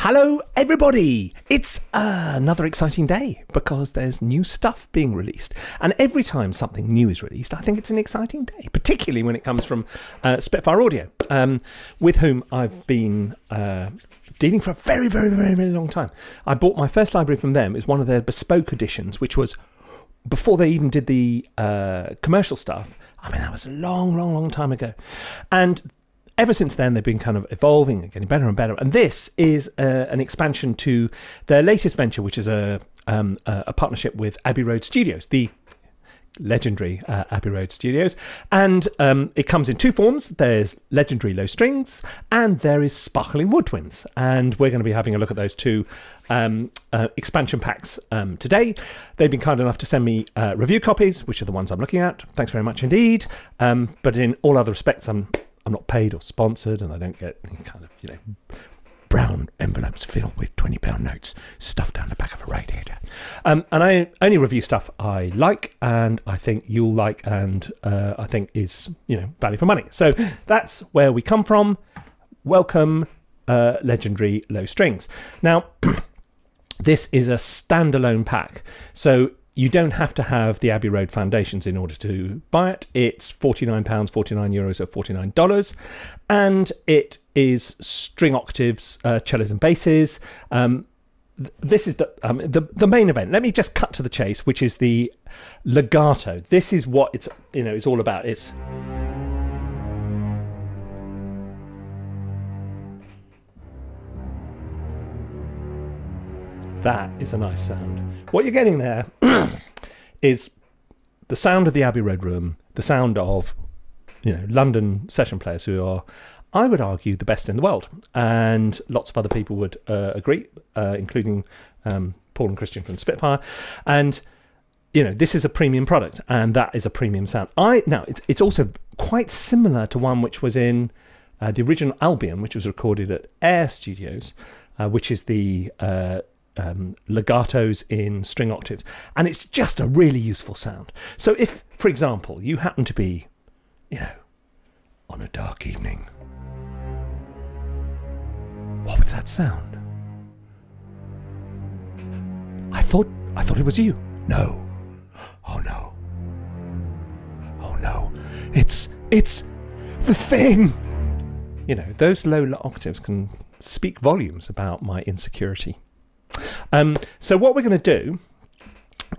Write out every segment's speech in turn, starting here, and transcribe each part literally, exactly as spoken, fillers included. Hello everybody! It's uh, another exciting day because there's new stuff being released, and every time something new is released I think it's an exciting day, particularly when it comes from uh, Spitfire Audio, um, with whom I've been uh, dealing for a very very very very long time. I bought my first library from them. It's one of their bespoke editions, which was before they even did the uh, commercial stuff. I mean, that was a long long long time ago, and ever since then, they've been kind of evolving and getting better and better. And this is uh, an expansion to their latest venture, which is a, um, a, a partnership with Abbey Road Studios, the legendary uh, Abbey Road Studios. And um, it comes in two forms. There's Legendary Low Strings and there is Sparkling Woodwinds. And we're going to be having a look at those two um, uh, expansion packs um, today. They've been kind enough to send me uh, review copies, which are the ones I'm looking at. Thanks very much indeed. Um, but in all other respects, I'm... I'm not paid or sponsored, and I don't get any kind of, you know, brown envelopes filled with twenty pound notes stuffed down the back of a radiator. Um, and I only review stuff I like and I think you'll like and uh, I think is, you know, value for money. So that's where we come from. Welcome, uh, Legendary Low Strings. Now, this is a standalone pack. So you don't have to have the Abbey Road Foundations in order to buy it. It's forty-nine pounds, forty-nine euros, or forty-nine dollars. And it is string octaves, uh, cellos and basses. Um, th this is the, um, the the main event. Let me just cut to the chase, which is the legato. This is what it's, you know, it's all about. It's... That is a nice sound. What you're getting there is the sound of the Abbey Road room, the sound of, you know, London session players who are, I would argue, the best in the world. And lots of other people would uh, agree, uh, including um, Paul and Christian from Spitfire. And, you know, this is a premium product and that is a premium sound. I Now, it's, it's also quite similar to one which was in uh, the original Albion, which was recorded at AIR Studios, uh, which is the... Uh, Um, legatos in string octaves, and it's just a really useful sound. So if, for example, you happen to be, you know, on a dark evening, what was that sound? I thought I thought it was you. No. Oh no. Oh no. It's it's the thing. You know, those low octaves can speak volumes about my insecurity. Um, so what we're going to do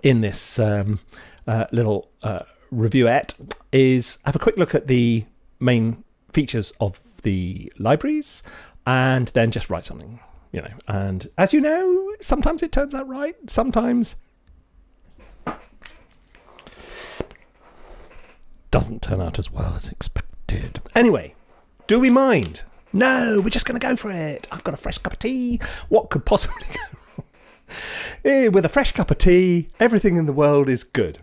in this um, uh, little uh, reviewette is have a quick look at the main features of the libraries and then just write something, you know. And as you know, sometimes it turns out right, sometimes doesn't turn out as well as expected. Anyway, do we mind? No, we're just going to go for it. I've got a fresh cup of tea. What could possibly go wrong? With a fresh cup of tea, everything in the world is good.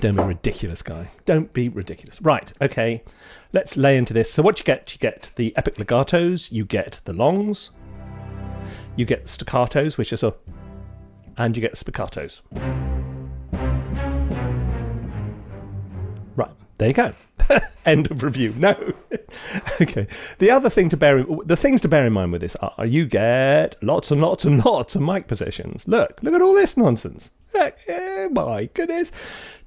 Don't be ridiculous, guy. Don't be ridiculous. Right, okay, let's lay into this. So what you get, you get the epic legatos, you get the longs, you get staccatos, which is a... and you get spiccatos. Right, there you go. End of review. No. Okay. The other thing to bear in, the things to bear in mind with this are you get lots and lots and lots of mic positions. Look, look at all this nonsense. Look, oh my goodness.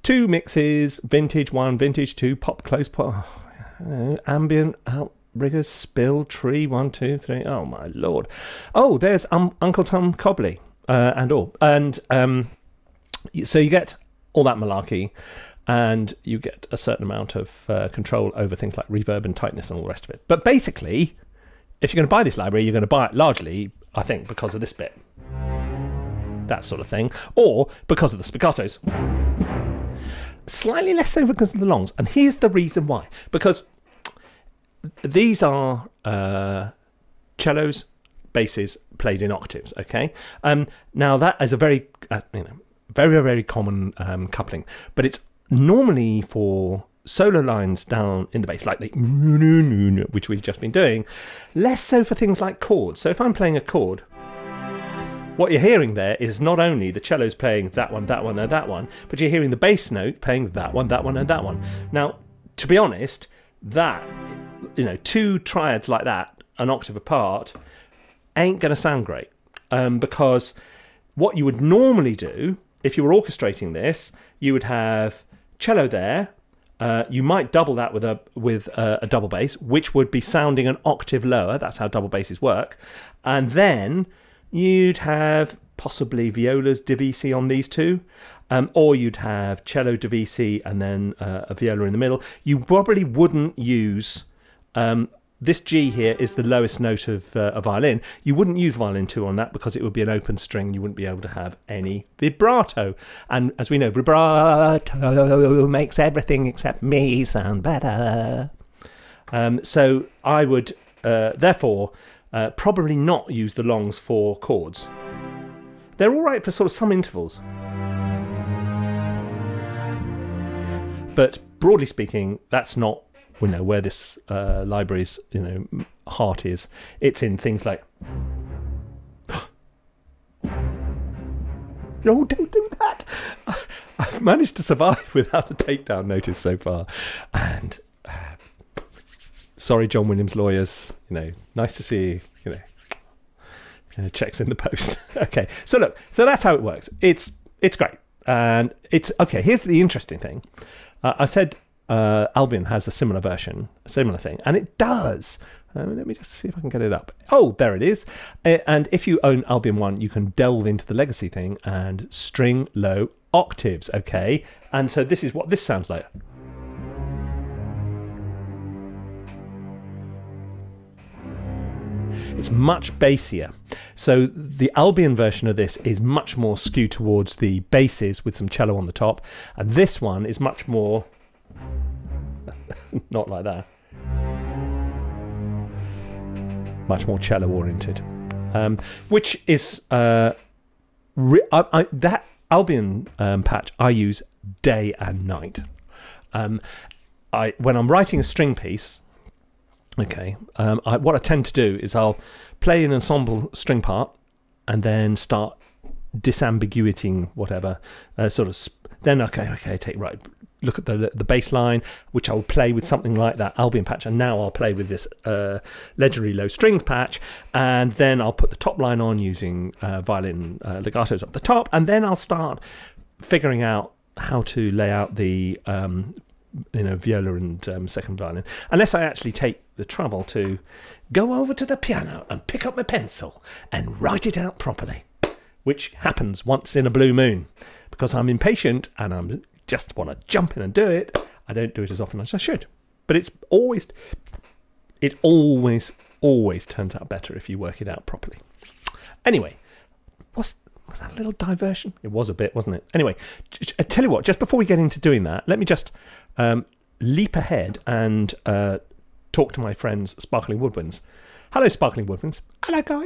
Two mixes, vintage one, vintage two, pop close, pop, oh, ambient, outriggers, spill, tree, one, two, three. Oh my lord. Oh, there's um, Uncle Tom Cobley uh, and all. And um, so you get all that malarkey. And you get a certain amount of uh, control over things like reverb and tightness and all the rest of it. But basically, if you're going to buy this library, you're going to buy it largely, I think, because of this bit. That sort of thing. Or because of the spiccatos. Slightly less so because of the longs. And here's the reason why. Because these are uh, cellos, basses played in octaves, okay? Um, now, that is a very, uh, you know, very, very common um, coupling. But it's normally for solo lines down in the bass, like the which we've just been doing, less so for things like chords. So if I'm playing a chord, what you're hearing there is not only the cellos playing that one, that one, and that one, but you're hearing the bass note playing that one, that one, and that one. Now, to be honest, that, you know, two triads like that, an octave apart, ain't going to sound great, um, because what you would normally do if you were orchestrating this, you would have cello there. Uh, you might double that with a with a, a double bass, which would be sounding an octave lower. That's how double basses work. And then you'd have possibly violas Divisi on these two, um, or you'd have cello Divisi and then uh, a viola in the middle. You probably wouldn't use um, this G here is the lowest note of uh, a violin. You wouldn't use violin two on that because it would be an open string. You wouldn't be able to have any vibrato. And as we know, vibrato makes everything except me sound better. Um, so I would, uh, therefore, uh, probably not use the longs for chords. They're all right for sort of some intervals. But broadly speaking, that's not we know where this uh, library's you know heart is. It's in things like no, don't do that. I've managed to survive without a takedown notice so far, and uh, sorry, John Williams lawyers. You know, nice to see you. You know, uh, checks in the post. Okay, so look, so that's how it works. It's it's great, and it's okay. Here's the interesting thing. Uh, I said. Uh, Albion has a similar version, a similar thing, and it does. Um, let me just see if I can get it up. Oh, there it is. And if you own Albion one, you can delve into the legacy thing and string low octaves, okay? And so this is what this sounds like. It's much bassier. So the Albion version of this is much more skewed towards the basses with some cello on the top, and this one is much more... not like that. Much more cello oriented, um, which is uh, re I, I, that Albion um, patch I use day and night. Um, I when I'm writing a string piece, okay. Um, I, what I tend to do is I'll play an ensemble string part and then start disambiguating whatever uh, sort of. Sp then okay, okay, take right. Look at the the bass line, which I'll play with something like that Albion patch, and now I'll play with this uh, Legendary Low Strings patch, and then I'll put the top line on using uh, violin uh, legatos up the top, and then I'll start figuring out how to lay out the um, you know viola and um, second violin, unless I actually take the trouble to go over to the piano and pick up my pencil and write it out properly, which happens once in a blue moon, because I'm impatient and I'm just want to jump in and do it. I don't do it as often as I should, but it's always, it always, always turns out better if you work it out properly. Anyway, what's, was that a little diversion? It was a bit, wasn't it? Anyway, I tell you what, just before we get into doing that, let me just um, leap ahead and uh, talk to my friends Sparkling Woodwinds. Hello, Sparkling Woodwinds. Hello, guy.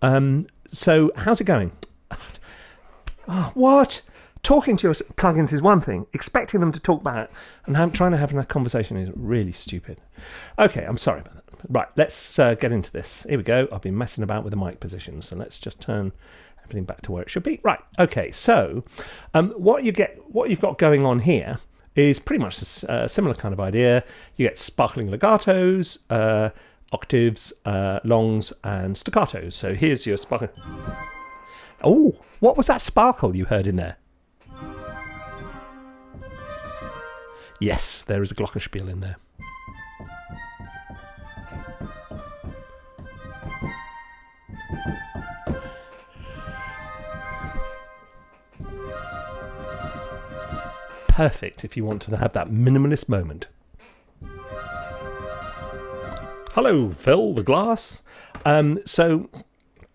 Um, so, how's it going? Oh, what? Talking to your plugins is one thing. Expecting them to talk back and have, trying to have a conversation is really stupid. Okay, I'm sorry about that. Right, let's uh, get into this. Here we go. I've been messing about with the mic position, so let's just turn everything back to where it should be. Right, okay, so um, what, you get, what you've got going on here is pretty much a uh, similar kind of idea. You get sparkling legatos, uh, octaves, uh, longs, and staccatos. So here's your sparkling... Oh, what was that sparkle you heard in there? Yes, there is a glockenspiel in there. Perfect if you want to have that minimalist moment. Hello, Phil the Glass. Um, so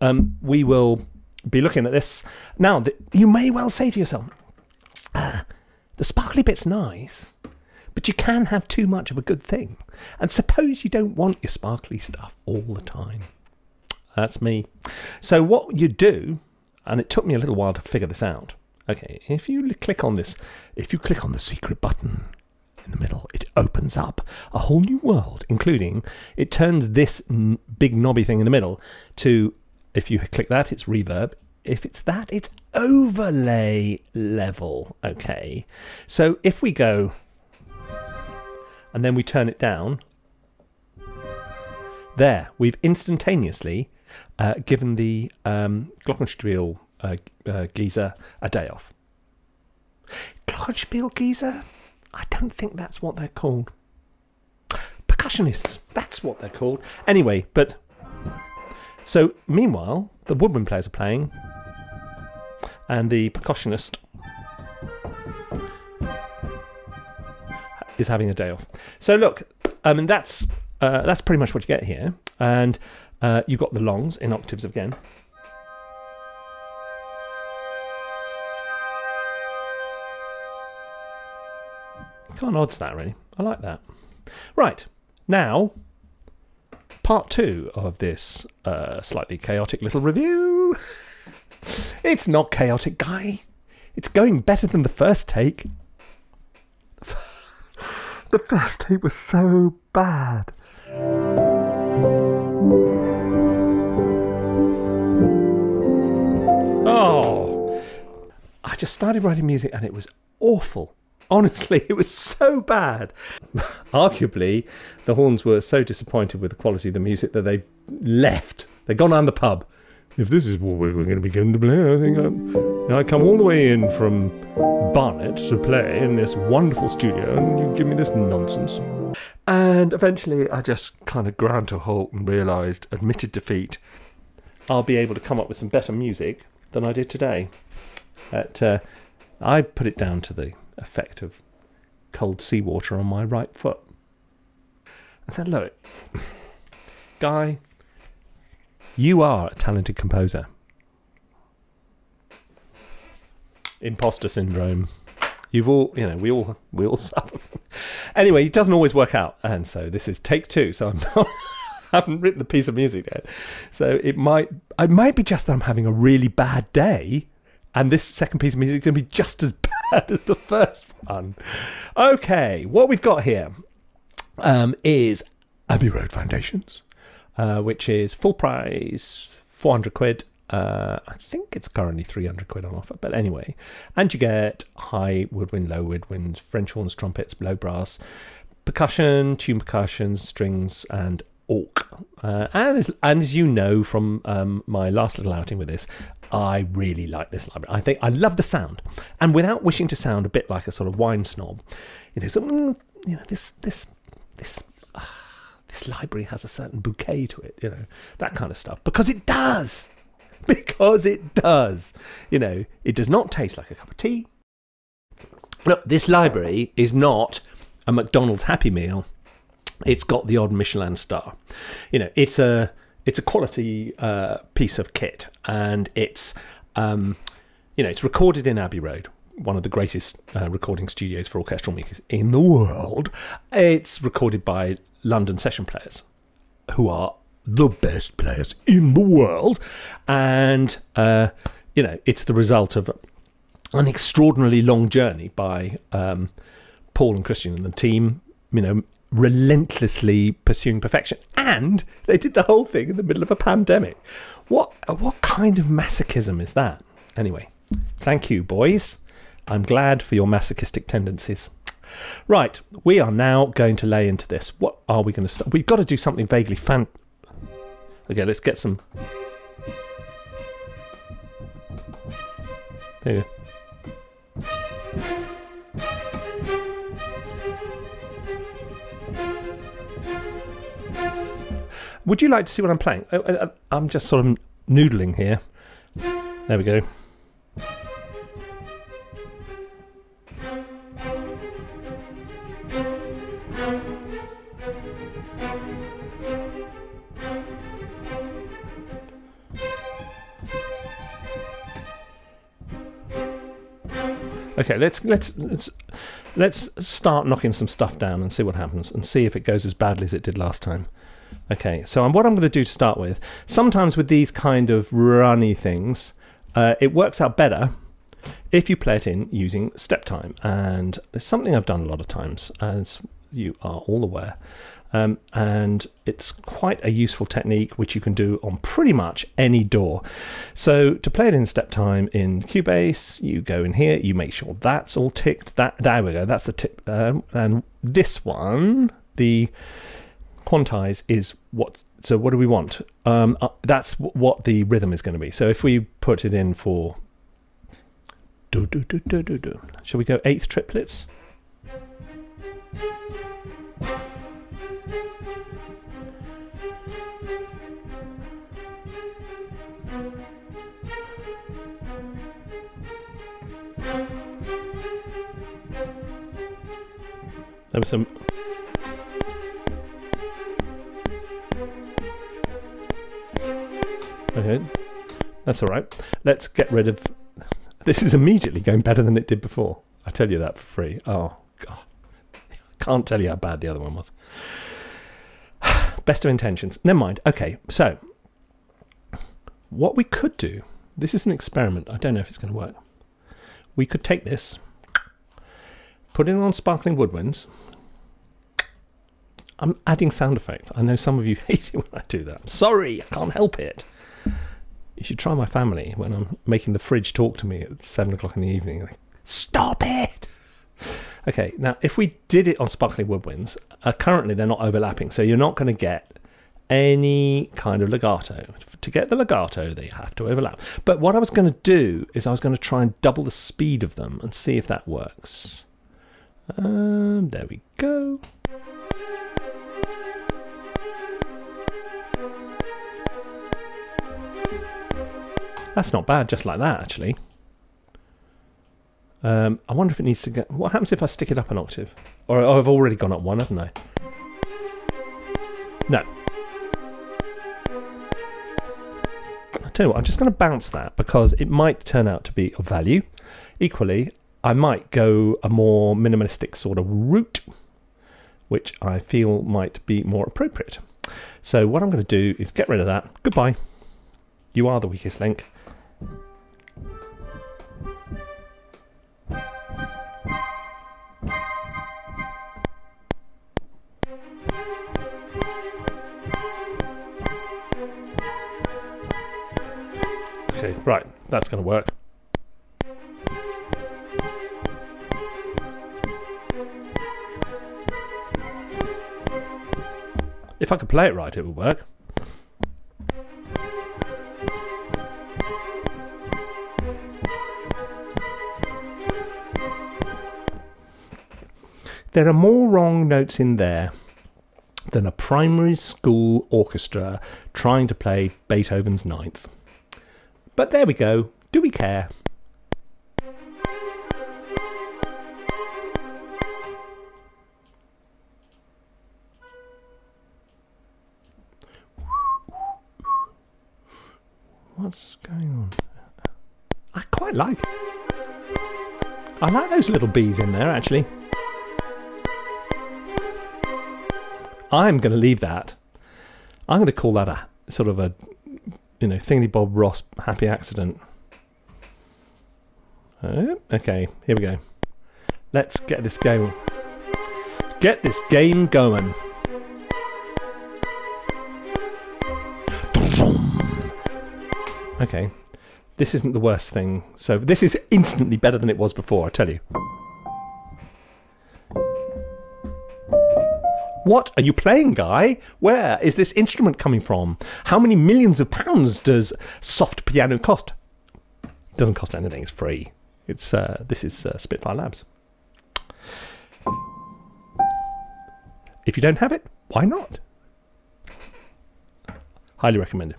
um, we will be looking at this. Now, the, you may well say to yourself, ah, the sparkly bit's nice. But you can have too much of a good thing. And suppose you don't want your sparkly stuff all the time. That's me. So what you do, and it took me a little while to figure this out. Okay, if you click on this, if you click on the secret button in the middle, it opens up a whole new world, including it turns this big knobby thing in the middle to, if you click that, it's reverb. If it's that, it's overlay level. Okay, so if we go... and then we turn it down. There, we've instantaneously uh, given the um, Glockenspiel uh, uh, geezer a day off. Glockenspiel geezer? I don't think that's what they're called. Percussionists, that's what they're called. Anyway, but... So, meanwhile, the woodwind players are playing, and the percussionist is having a day off. So look, I mean, that's, uh, that's pretty much what you get here. And uh, you've got the longs in octaves again. Can't odds that, really. I like that. Right, now, part two of this uh, slightly chaotic little review. It's not chaotic, guy. It's going better than the first take. The first take was so bad. Oh, I just started writing music and it was awful. Honestly, it was so bad. Arguably, the Horns were so disappointed with the quality of the music that they left. They've gone down the pub. If this is what we're going to be going to play, I think I'm, I come all the way in from Barnet to play in this wonderful studio and you give me this nonsense. And eventually I just kind of ground to a halt and realised, admitted defeat, I'll be able to come up with some better music than I did today. At, uh, I put it down to the effect of cold seawater on my right foot. I said, look, Guy, you are a talented composer. Imposter syndrome. You've all, you know, we all, we all suffer. Anyway, it doesn't always work out, and so this is take two. So I'm not, I haven't written the piece of music yet. So it might, it might be just that I'm having a really bad day, and this second piece of music is going to be just as bad as the first one. Okay, what we've got here um, is Abbey Road Foundations. Uh, which is full price, four hundred quid. Uh, I think it's currently three hundred quid on offer, but anyway. And you get high woodwind, low woodwind, French horns, trumpets, blow brass, percussion, tune percussion, strings, and orc. Uh, and, as, and as you know from um, my last little outing with this, I really like this library. I think I love the sound. And without wishing to sound a bit like a sort of wine snob, you know, so, you know this, this, this... Uh, this library has a certain bouquet to it, you know, that kind of stuff. Because it does! Because it does! You know, it does not taste like a cup of tea. Look, this library is not a McDonald's Happy Meal. It's got the odd Michelin star. You know, it's a, it's a quality uh, piece of kit. And it's, um, you know, it's recorded in Abbey Road, one of the greatest uh, recording studios for orchestral music in the world. It's recorded by London session players, who are the best players in the world, and uh, you know, it's the result of an extraordinarily long journey by um, Paul and Christian and the team, you know, relentlessly pursuing perfection, and they did the whole thing in the middle of a pandemic. What what kind of masochism is that? Anyway, thank you, boys. I'm glad for your masochistic tendencies. Right, we are now going to lay into this. What are we going to start? We've got to do something vaguely fan... Okay, let's get some... There you go. Would you like to see what I'm playing? I'm just sort of noodling here. There we go. Okay, let's let's let's let's start knocking some stuff down and see what happens, and see if it goes as badly as it did last time. Okay, so I'm, what I'm going to do to start with, sometimes with these kind of runny things, uh, it works out better if you play it in using step time, and it's something I've done a lot of times, as you are all aware, um, and it's quite a useful technique which you can do on pretty much any door. So to play it in step time in Cubase, you go in here, you make sure that's all ticked. That there we go, that's the tip, um, and this one, the quantize, is what So what do we want? Um, uh, that's w what the rhythm is going to be. So if we put it in for... Do, do, do, do, do, do. Shall we go eighth triplets? There was some... Okay, that's all right. Let's get rid of... This is immediately going better than it did before. I tell you that for free. Oh, God. Can't tell you how bad the other one was. Best of intentions. Never mind. Okay, so... What we could do... This is an experiment. I don't know if it's going to work. We could take this, put it on Sparkling Woodwinds. I'm adding sound effects. I know some of you hate it when I do that. I'm sorry, I can't help it. You should try my family when I'm making the fridge talk to me at seven o'clock in the evening. Like, stop it! Okay, now if we did it on Sparkling Woodwinds, uh, currently they're not overlapping, so you're not going to get any kind of legato. To get the legato, they have to overlap. But what I was going to do is I was going to try and double the speed of them and see if that works. Um, there we go. That's not bad, just like that, actually. Um, I wonder if it needs to get... What happens if I stick it up an octave? Or oh, I've already gone up one, haven't I? No. I tell you what, I'm just going to bounce that because it might turn out to be of value. Equally, I might go a more minimalistic sort of route, which I feel might be more appropriate. So what I'm going to do is get rid of that. Goodbye. You are the weakest link. Okay, right, that's going to work. If I could play it right, it would work. There are more wrong notes in there than a primary school orchestra trying to play Beethoven's ninth. But there we go. Do we care? What's going on? I quite like it. I like those little bees in there, actually. I'm going to leave that. I'm going to call that a sort of a, you know, Thingy Bob Ross happy accident. Uh, okay, here we go. Let's get this game. Get this game going. Okay, this isn't the worst thing. So this is instantly better than it was before, I tell you. What are you playing, guy? Where is this instrument coming from? How many millions of pounds does soft piano cost? It doesn't cost anything, it's free. It's uh, this is uh, Spitfire Labs. If you don't have it, why not? Highly recommended.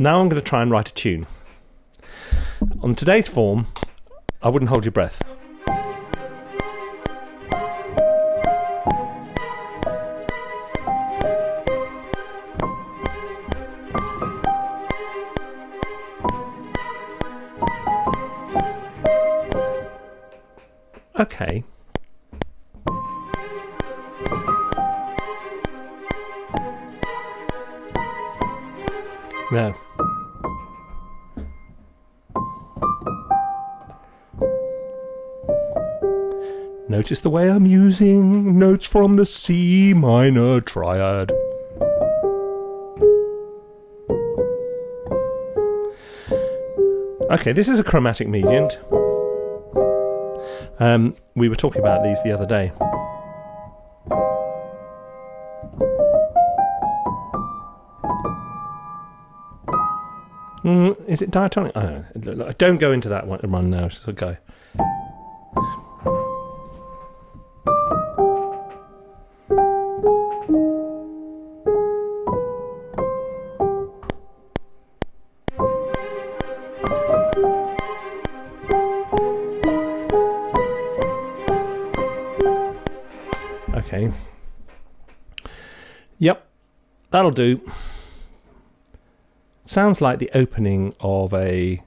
Now I'm going to try and write a tune. On today's form, I wouldn't hold your breath. Okay. No. Notice the way I'm using notes from the C minor triad. Okay, this is a chromatic median. Um, we were talking about these the other day. Mm, is it diatonic? I don't know. Don't go into that one run now. It's okay. Okay. Yep. That'll do. Sounds like the opening of a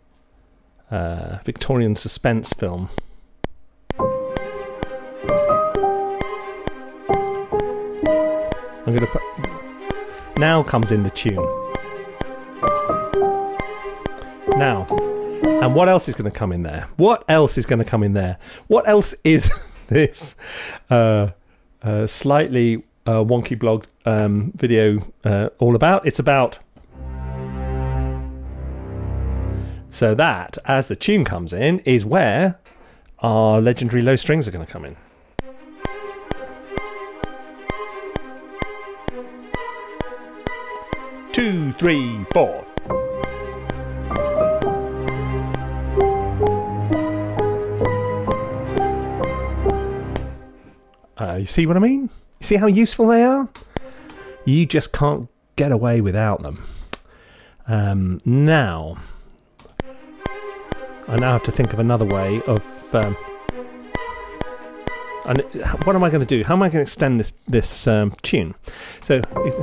uh, Victorian suspense film. I'm going to put... Now comes in the tune. Now. And what else is going to come in there? What else is going to come in there? What else is this uh, uh, slightly... Uh, wonky blog um, video uh, all about? It's about... So that, as the tune comes in, is where our legendary low strings are going to come in. Two, three, four. Uh, you see what I mean? See how useful they are? You just can't get away without them. Um, now, I now have to think of another way of... Um, and what am I going to do? How am I going to extend this this um, tune? So, if,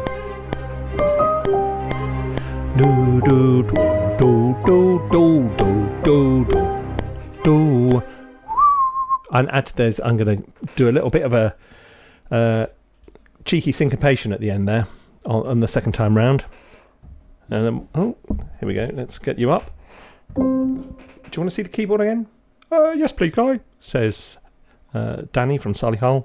do do do do do do do do. And add to those, I'm going to do a little bit of a. Uh, cheeky syncopation at the end there on, on the second time round. And um, oh, here we go. Let's get you up. Do you want to see the keyboard again? Uh, yes, please, Guy, says uh, Danny from Solihull.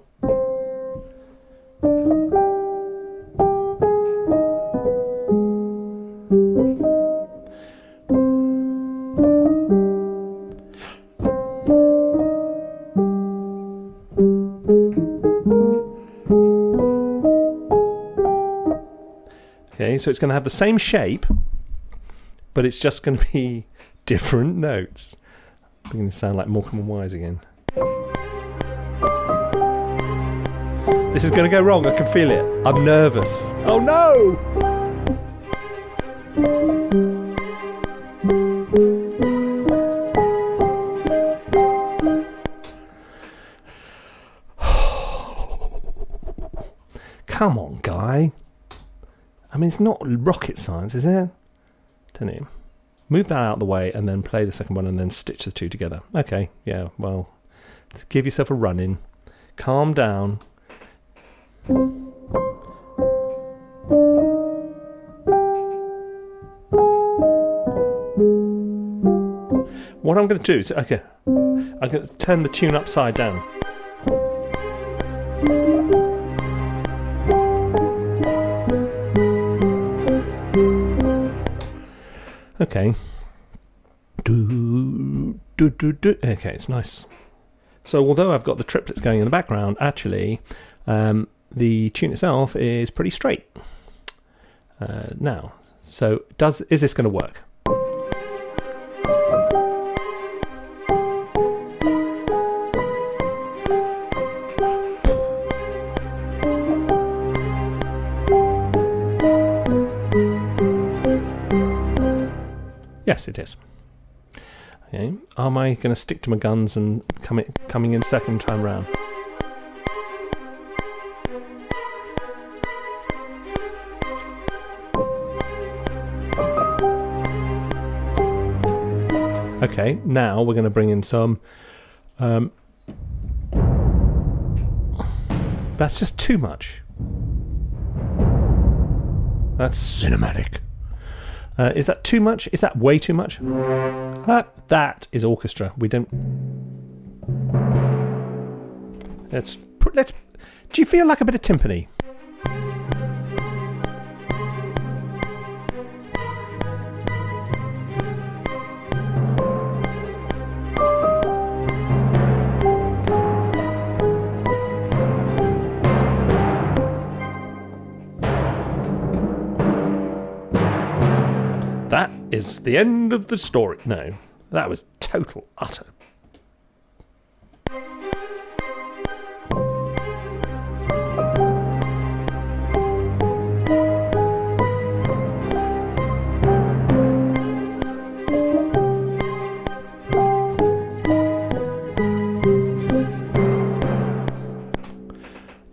So it's going to have the same shape, but it's just going to be different notes. I'm going to sound like Morecambe and Wise again. This is going to go wrong, I can feel it. I'm nervous. Oh no! Come on, Guy. I mean, it's not rocket science, is it? Don't it? Move that out of the way and then play the second one and then stitch the two together. Okay, yeah, well, give yourself a run in. Calm down. What I'm going to do is, okay, I'm going to turn the tune upside down. Okay. Do, do, do, do. Okay, it's nice. So although I've got the triplets going in the background, actually, um, the tune itself is pretty straight. Uh, now, so does is this going to work? Yes, it is. Okay. Am I going to stick to my guns and come in, coming in second time round? Okay, now we're going to bring in some... Um, that's just too much. That's cinematic. Uh, is that too much? Is that way too much? That, that is orchestra. We don't... Let's... let's. Do you feel like a bit of timpani? that is the end of the story. No, that was total, utter.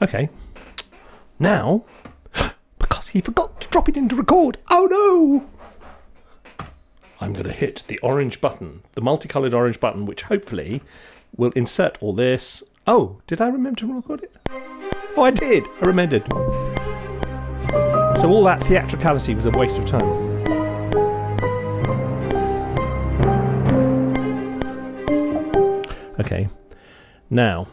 Okay, now, because he forgot to drop it in to record, oh no! I'm going to hit the orange button, the multicoloured orange button, which hopefully will insert all this. Oh, did I remember to record it? Oh, I did! I remembered. So all that theatricality was a waste of time. Okay, now...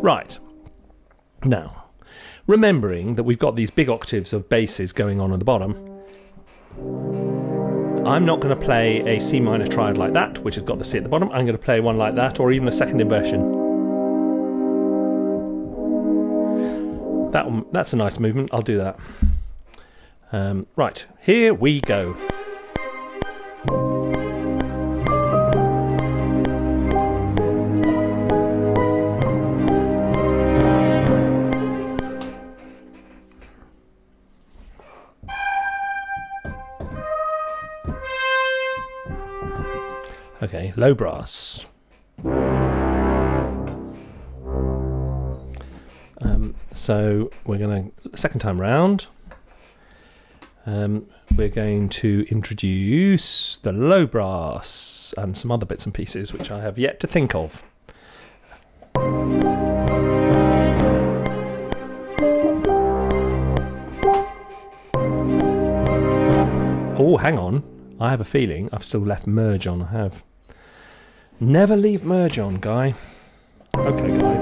Right, now, remembering that we've got these big octaves of basses going on at the bottom, I'm not going to play a C minor triad like that, which has got the C at the bottom. I'm going to play one like that, or even a second inversion. That one, that's a nice movement, I'll do that. Um, right, here we go. Okay, low brass. Um, so we're going to, second time round, um, we're going to introduce the low brass and some other bits and pieces which I have yet to think of. Oh, hang on. I have a feeling I've still left merge on. I have. Never leave merge on, Guy. Okay, Guy.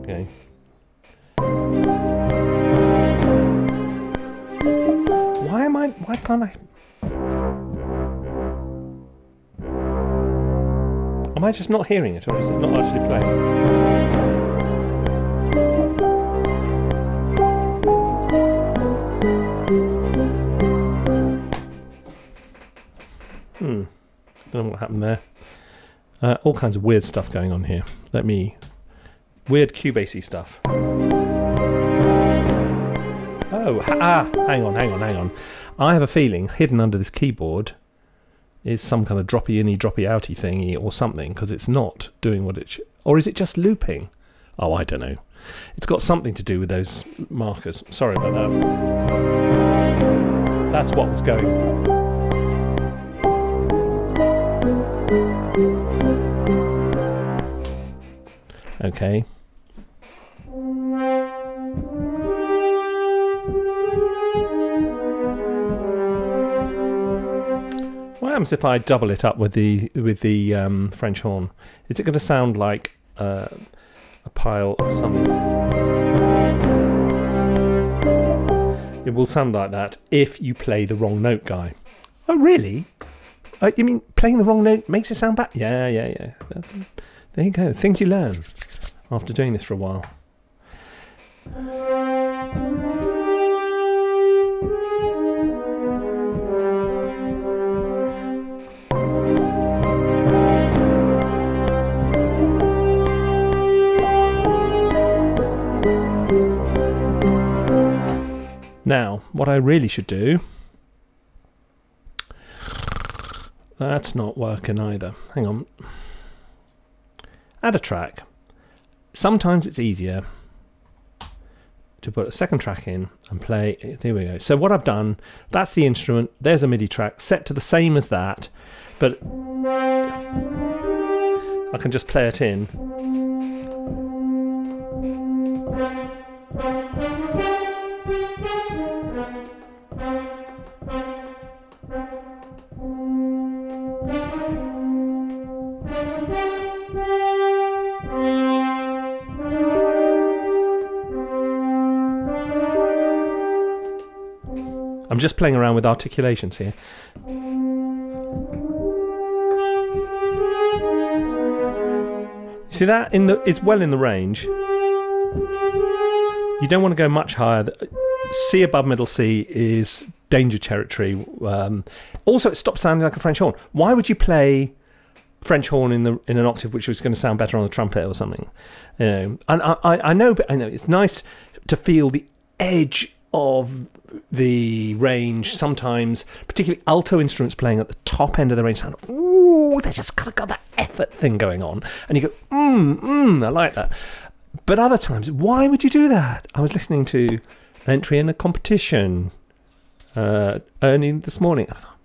Okay. Why am I... Why can't I... Am I just not hearing it, or is it not actually playing? Hmm. Don't know what happened there. Uh, all kinds of weird stuff going on here. Let me... Weird Cubase-y stuff. Oh, ha ah! Hang on, hang on, hang on. I have a feeling hidden under this keyboard is some kind of droppy-inny, droppy-outy thingy or something, because it's not doing what it should... Or is it just looping? Oh, I don't know. It's got something to do with those markers. Sorry about that. That's what was going on. Okay. What happens if I double it up with the with the um, French horn? Is it going to sound like uh, a pile of something? It will sound like that if you play the wrong note, Guy. Oh, really? Uh, you mean playing the wrong note makes it sound bad? Yeah, yeah, yeah. That's, there you go. Things you learn after doing this for a while. Now, what I really should do... That's not working either. Hang on. Add a track. Sometimes it's easier to put a second track in and play. There we go. So what I've done, that's the instrument. There's a MIDI track set to the same as that, but I can just play it in. I'm just playing around with articulations here. See that in the, it's well in the range. You don't want to go much higher. C above middle C is danger territory. Um, also, it stops sounding like a French horn. Why would you play French horn in the in an octave which was going to sound better on a trumpet or something? You know, and I, I, I know, but I know it's nice to feel the edge of the range sometimes, particularly alto instruments playing at the top end of the range sound. Ooh, they just kind of got that effort thing going on, and you go, mmm, mmm, I like that. But other times, why would you do that? I was listening to an entry in a competition uh, early this morning. I thought,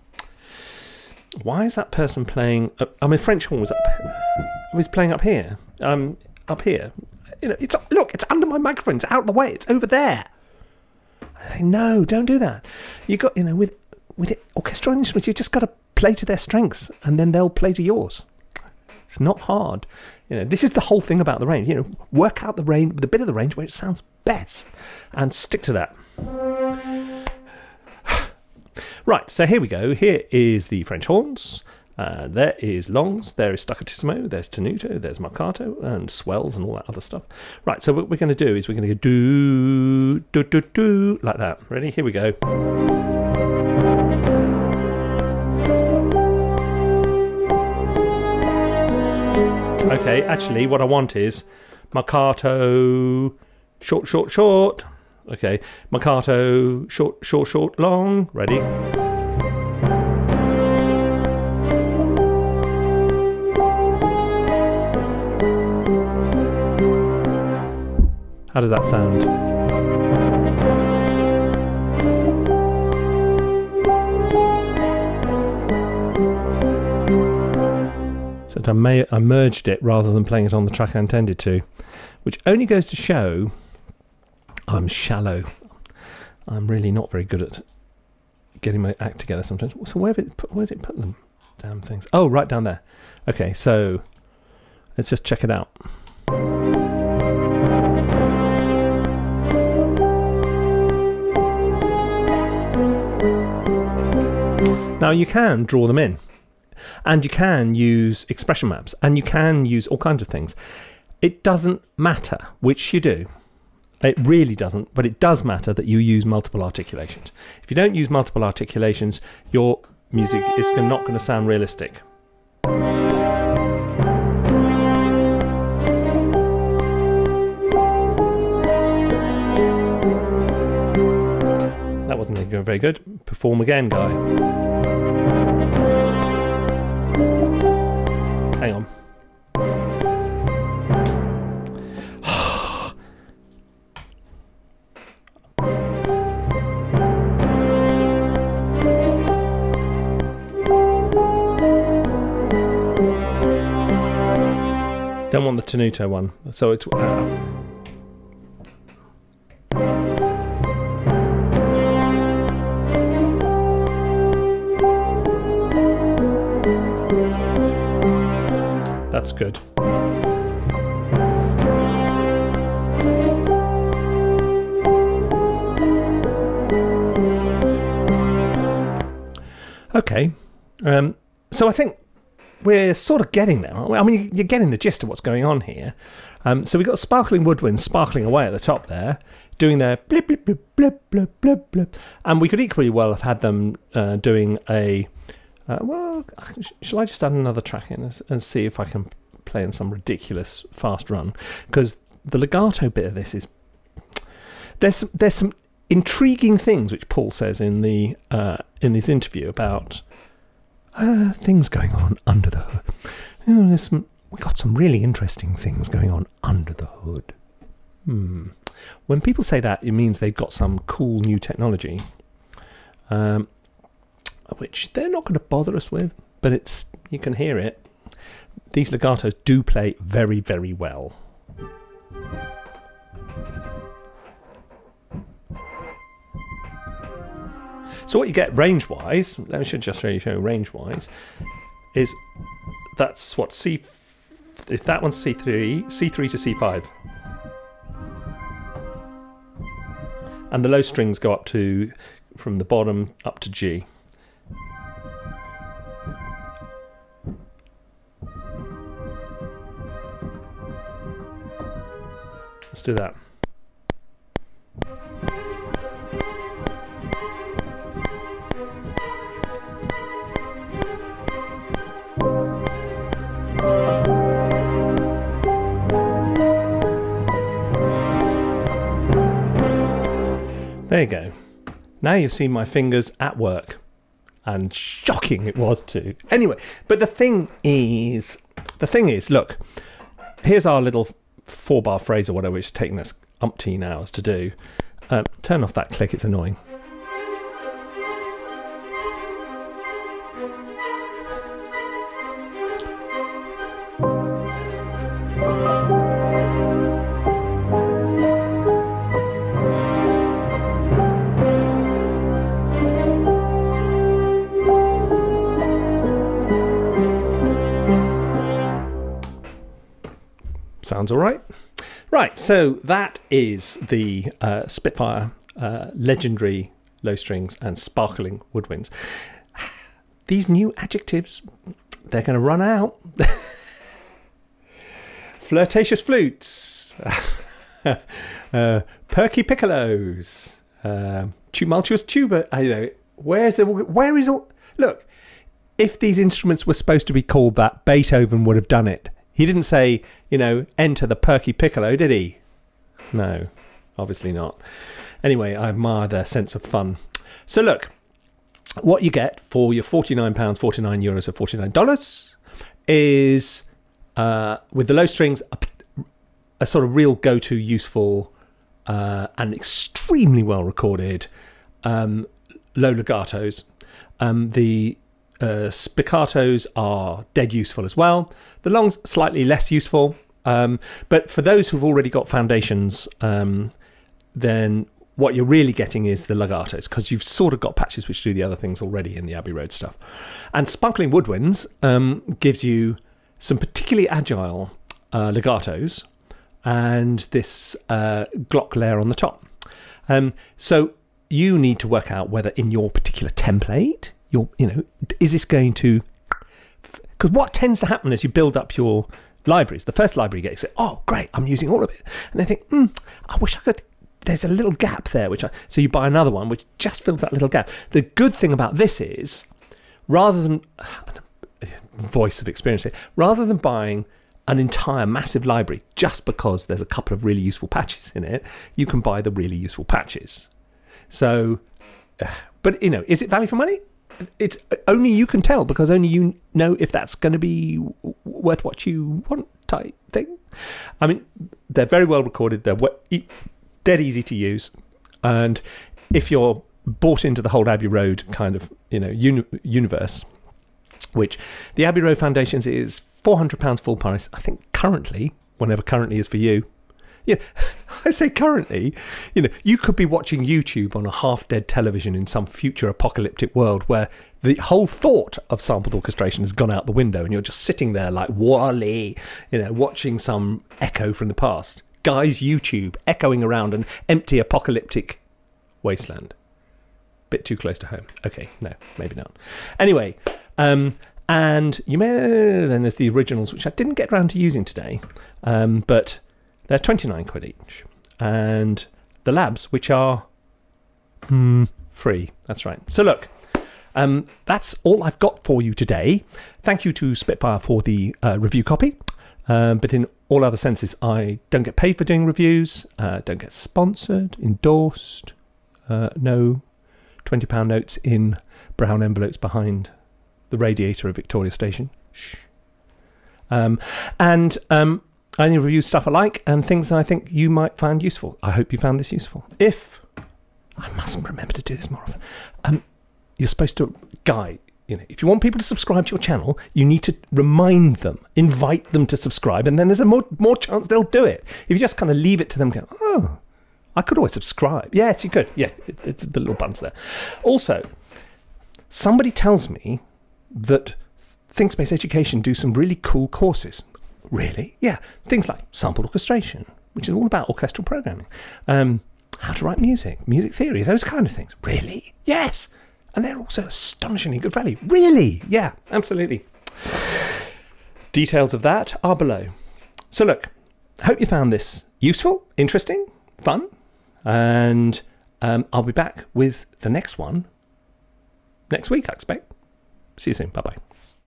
why is that person playing? Uh, I mean, French horn was up, was playing up here, um, up here. You know, it's look, it's under my microphone, it's out of the way, it's over there. I think, no, don't do that. You got, you know, with with it, orchestral instruments, you just got to play to their strengths, and then they'll play to yours. It's not hard. You know, this is the whole thing about the range. You know, work out the range, the bit of the range where it sounds best, and stick to that. Right. So here we go. Here is the French horns. Uh, there is longs, there is staccatissimo, there's tenuto, there's marcato, and swells and all that other stuff. Right, so what we're going to do is we're going to go do, do, do, do, like that. Ready? Here we go. Okay, actually, what I want is marcato, short, short, short. Okay, marcato, short, short, short, long. Ready? How does that sound? So I, may, I merged it rather than playing it on the track I intended to, which only goes to show I'm shallow. I'm really not very good at getting my act together sometimes. So where did it put, where's it put them? Damn things. Oh, right down there. Okay, so let's just check it out. Now you can draw them in, and you can use expression maps, and you can use all kinds of things. It doesn't matter which you do. It really doesn't, but it does matter that you use multiple articulations. If you don't use multiple articulations, your music is not going to sound realistic. That wasn't very good. Perform again, guy. Hang on. Don't want the tenuto one, so it's... Uh, That's good. Okay, um, so I think we're sort of getting there, aren't we? I mean, you're getting the gist of what's going on here. Um, so we've got Sparkling Woodwinds sparkling away at the top there, doing their blip, blip, blip, blip, blip, blip, blip. And we could equally well have had them uh, doing a... Uh, well, shall I just add another track in and see if I can play in some ridiculous fast run? Because the legato bit of this is... There's, there's some intriguing things which Paul says in the uh, in this interview about uh, things going on under the hood. You know, there's some, we got some really interesting things going on under the hood. Hmm. When people say that, it means they've got some cool new technology. Um... which they're not going to bother us with, but it's, you can hear it. These legatos do play very, very well. So what you get range-wise, let me just show you range-wise, is that's what C, if that one's C three, C three to C five. And the low strings go up to, from the bottom up to G. Let's do that. There you go. Now you've seen my fingers at work. And shocking it was too. Anyway, but the thing is, the thing is, look, here's our little four bar phrase or whatever, which is taking us umpteen hours to do. Um, turn off that click, it's annoying. Sounds all right. Right, so that is the uh, Spitfire uh, Legendary Low Strings and Sparkling Woodwinds. These new adjectives, they're going to run out. Flirtatious flutes, uh, perky piccolos, uh, tumultuous tuba. I don't know. Where is it? Where is all? Look, if these instruments were supposed to be called that, Beethoven would have done it. He didn't say, you know, enter the perky piccolo, did he? No, obviously not. Anyway, I admire their sense of fun. So look, what you get for your forty-nine pounds, forty-nine euros, or forty-nine dollars is, uh, with the low strings, a, a sort of real go-to, useful, uh, and extremely well-recorded um, low legatos. Um, the... Uh, spiccatos are dead useful as well. The longs slightly less useful, um, but for those who've already got foundations, um, then what you're really getting is the legatos, because you've sort of got patches which do the other things already in the Abbey Road stuff. And Sparkling Woodwinds um, gives you some particularly agile uh, legatos and this uh, Glock layer on the top. Um, so you need to work out whether in your particular template You're, you know, is this going to... Because what tends to happen is you build up your libraries. The first library you get, you say, oh, great, I'm using all of it. And they think, mm, I wish I could... There's a little gap there. which I... So you buy another one, which just fills that little gap. The good thing about this is, rather than... Voice of experience here. Rather than buying an entire massive library just because there's a couple of really useful patches in it, you can buy the really useful patches. So... But, you know, is it value for money? It's only you can tell, because only you know if that's going to be worth what you want type thing. I mean, they're very well recorded. They're e dead easy to use. And if you're bought into the whole Abbey Road kind of, you know, uni universe, which the Abbey Road Foundations is four hundred pounds full price, I think currently, whenever currently is for you. Yeah, I say currently, you know, you could be watching YouTube on a half-dead television in some future apocalyptic world where the whole thought of sampled orchestration has gone out the window and you're just sitting there like Wally, you know, watching some echo from the past. Guys, YouTube echoing around an empty apocalyptic wasteland. Bit too close to home. Okay, no, maybe not. Anyway, um, and you may, then there's the originals, which I didn't get around to using today, um, but... They're twenty-nine quid each, and the labs, which are hmm, free. That's right. So look, um, that's all I've got for you today. Thank you to Spitfire for the uh, review copy, um, but in all other senses, I don't get paid for doing reviews, uh, don't get sponsored, endorsed, uh, no twenty pound notes in brown envelopes behind the radiator of Victoria Station. Shh. Um, and... Um, I only review stuff I like and things I think you might find useful. I hope you found this useful. If, I mustn't remember to do this more often, um, you're supposed to, guy, you know, if you want people to subscribe to your channel, you need to remind them, invite them to subscribe, and then there's a more, more chance they'll do it. If you just kind of leave it to them, go, oh, I could always subscribe. Yes, you could. Yeah, it, it's the little buttons there. Also, somebody tells me that ThinkSpace Education do some really cool courses. Really? Yeah. Things like sampled orchestration, which is all about orchestral programming. Um, how to write music, music theory, those kind of things. Really? Yes. And they're also astonishingly good value. Really? Yeah, absolutely. Details of that are below. So look, hope you found this useful, interesting, fun, and um, I'll be back with the next one next week, I expect. See you soon. Bye-bye.